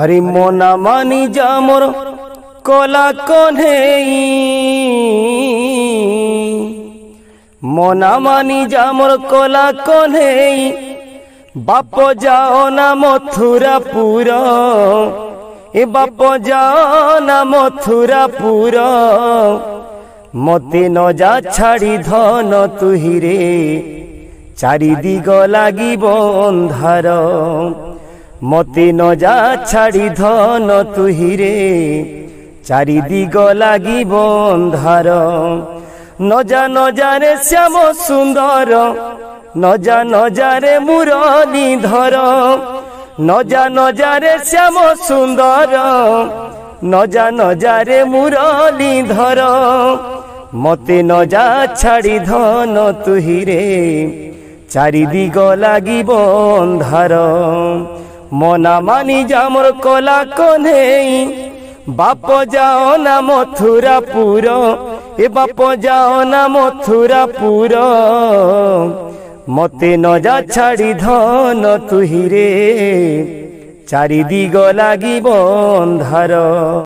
हरि मोना मानी जा मोर कोला कोन्हे मोना मानी जा मोर कोला कोन्हे बापो जाओ ना मथुरापुर ए बापो जाओ ना मथुरापुर मते न जा छाड़ी धन तुहिरे चारिदिग लागिब अंधार मते न जा छाड़ी धन तुहिरे चारिदिग लागिब अंधार नजा नजा रे श्याम सुंदर नजा नजा रे मुरली धर नजा नजा रे श्याम सुंदर नजा नजा रे मुरली धर मते नजा छाड़ी धन तुहिरे चारिदिग लागिब अंधार मोना मानी जा मोर कोला कोन्हेई बाप जाओ ना मथुरापुर ए बाप जाओ ना मथुरापुर मते न जा छाड़ी धन तुहिरे चारिदिग लागिब अंधार।